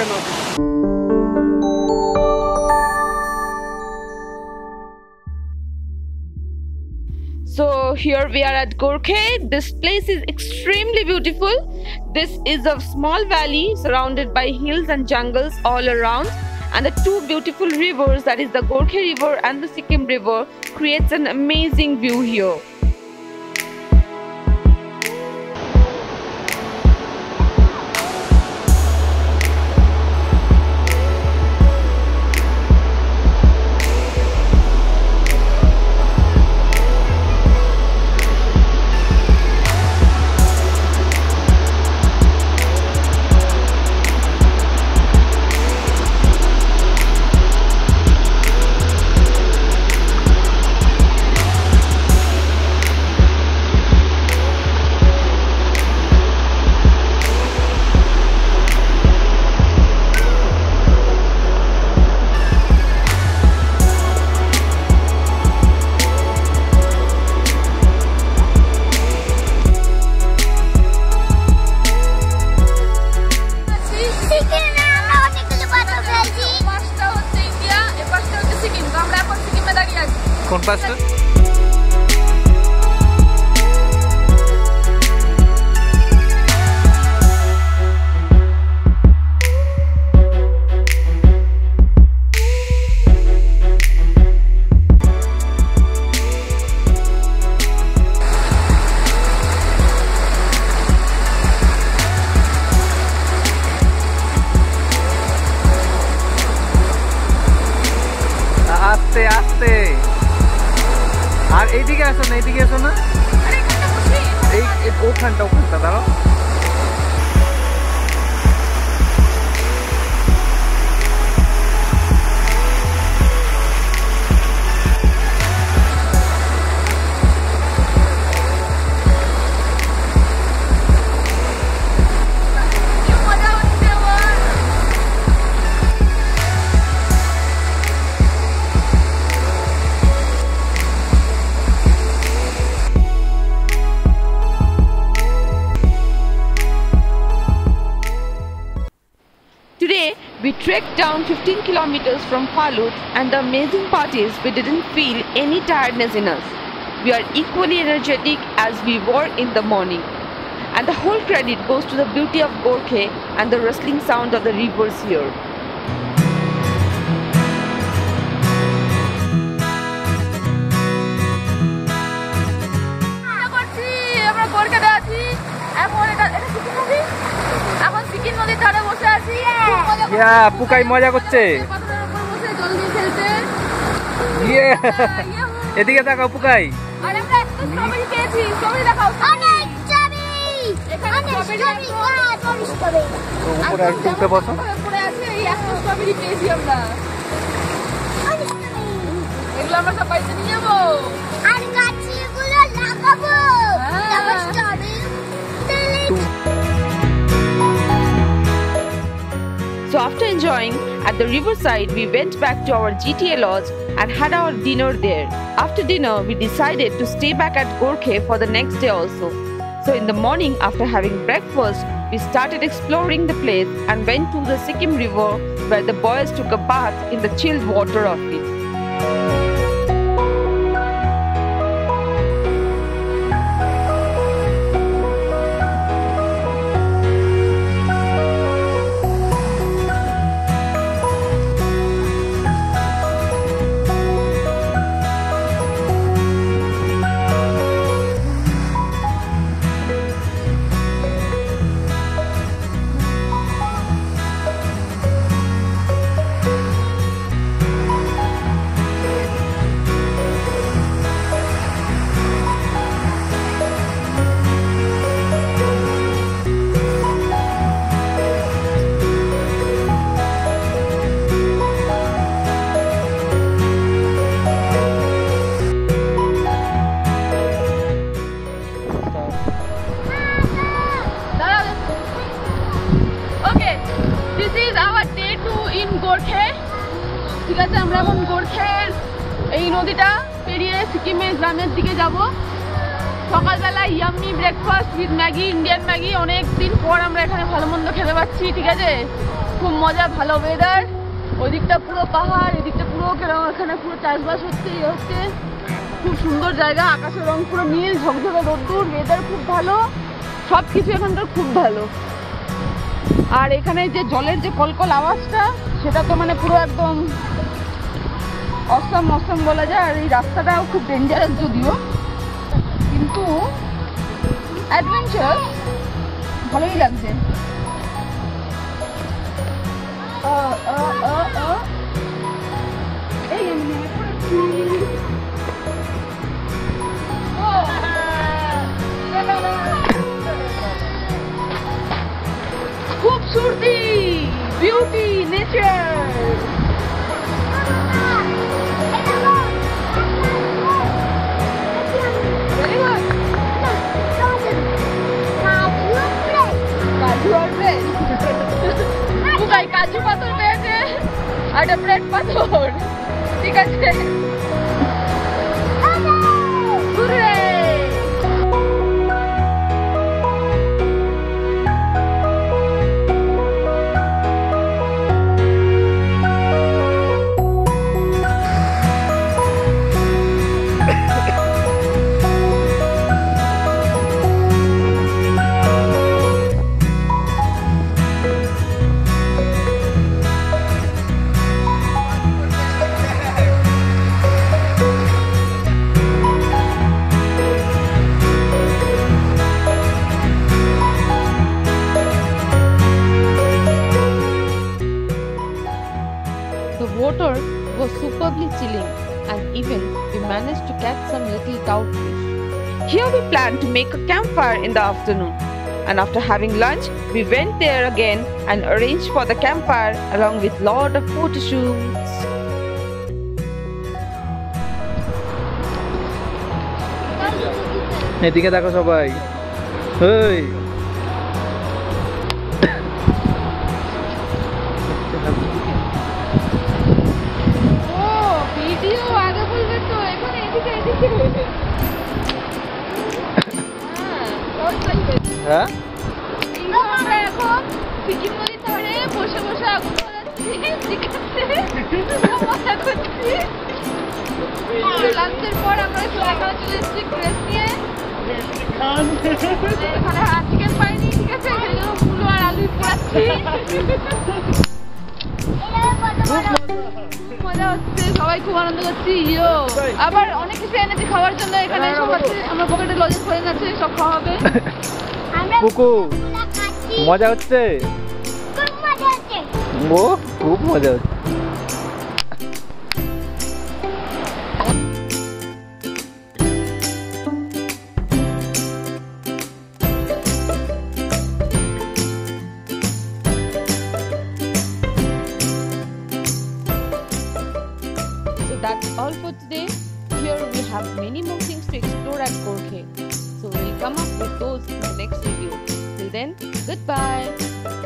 करना होगा। So here we are at Gorkhey. This place is extremely beautiful. This is a small valley surrounded by hills and jungles all around, and the two beautiful rivers, that is the Gorkhey river and the Sikkim river, creates an amazing view here. कौन पास आस्ते आस्ते আর এইদিকে আসো না, এইদিকে আসো না, ওখানটা ওখানটা দাঁড়াও। We trekked down 15 kilometers from Phalut, and the amazing part is we didn't feel any tiredness in us. We are equally energetic as we were in the morning. And the whole credit goes to the beauty of Gorkhey and the rustling sound of the rivers here. Pukai মজা করছে, এদিকে তাকাও Pukai. So after enjoying at the riverside, we went back to our GTA Lodge and had our dinner there. After dinner, we decided to stay back at Gorkhey for the next day also. So in the morning, after having breakfast, we started exploring the place and went to the Sikkim river, where the boys took a bath in the chilled water of it. ঠিক আছে, আমরা এখন গোর্খের এই নদীটা পেরিয়ে সিকিমের গ্রামের দিকে যাব। সকালবেলা yummy breakfast with Maggi, Indian Maggi. অনেকদিন পর আমরা এখানে ভালো মন্দ খেতে পাচ্ছি। ঠিক আছে। খুব মজা, ভালো ওয়েদার, ওইদিকটা পুরো পাহাড়, এদিকটা পুরো কেরম, এখানে পুরো চাষবাস হচ্ছে, ইয়ে হচ্ছে, খুব সুন্দর জায়গা, আকাশের রং পুরো নীল, ঝকঝকে রোদ্দুর, ওয়েদার খুব ভালো, সব কিছু এখানকার খুব ভালো। আর এখানে যে জলের যে কলকল আওয়াজটা, সেটা তো মানে পুরো একদম অসম অসম বলা যায়। আর এই রাস্তাটাও খুব ডেঞ্জারাস যদিও, কিন্তু অ্যাডভেঞ্চার, ভালোই লাগছে। খুবসুরতি, বিউটি, নেচার। কাজু পাথর পেয়েছে, আর একটা ব্রেড পাথর, ঠিক আছে। Was superbly chilling, and even we managed to catch some little cowfish. Here we planned to make a campfire in the afternoon, and after having lunch we went there again and arranged for the campfire along with lot of photo shoots. Edike dekho sobai, hey সবাই খুব আনন্দ করছি। আবার অনেক কিছু এনেছি খাওয়ার জন্য, এখানে আমার পকেটে লজেন্স হয়ে গেছে, সব খাওয়া হবে। মজা হচ্ছে, খুব মজা হচ্ছে। So that's all for today. Here we have many more things to explore at Gorkhey. So we'll come up with those in the next video. Till then, goodbye.